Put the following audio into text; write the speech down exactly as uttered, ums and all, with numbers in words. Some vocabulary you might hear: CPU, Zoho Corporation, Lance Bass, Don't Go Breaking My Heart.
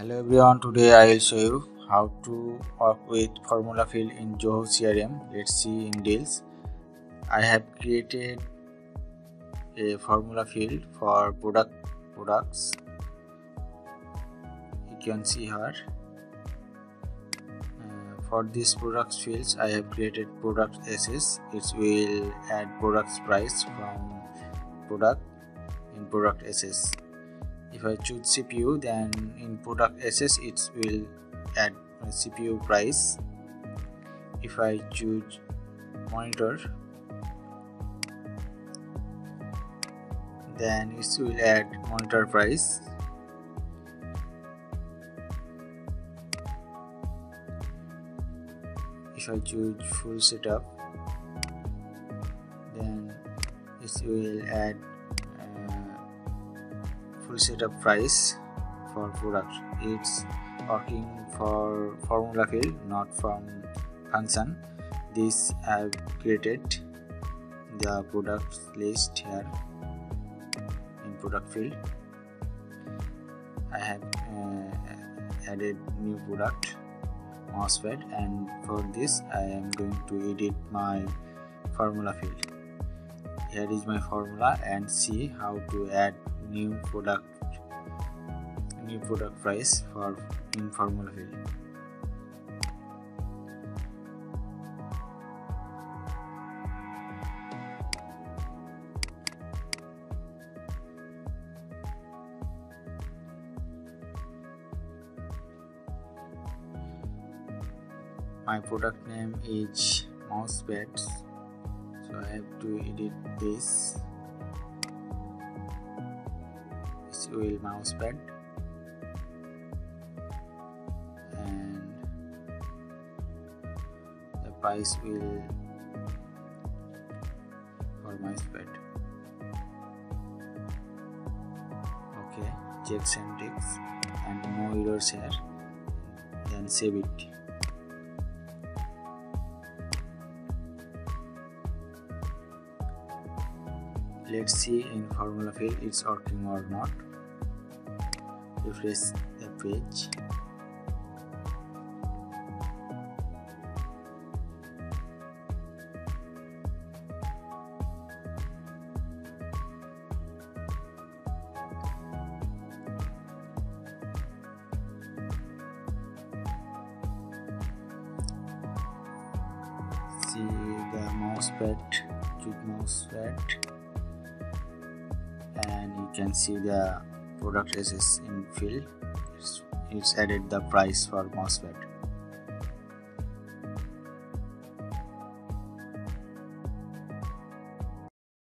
Hello everyone, today I will show you how to work with formula field in Zoho C R M. Let's see in details. I have created a formula field for product products. You can see here. Uh, for this products fields, I have created product access. It will add products price from product in product access. If I choose C P U, then in product access it will add C P U price. If I choose monitor, then it will add monitor price. If I choose full setup, then it will add setup price for product. It's working for formula field, not from function. This I've created the product list here in product field. I have uh, added new product mousepad, and for this I am going to edit my formula field. Here is my formula and see how to add new product new product price for in formula field. My product name is mousepads, so I have to edit this. Will mouse pad, and the price will for mouse pad. Okay, checks and ticks and no errors here, then save it. Let's see in formula field it's working or not. Refresh the page. See the mouse pad, choose mouse pad, and you can see the product access in field. It's, it's added the price for mousepad.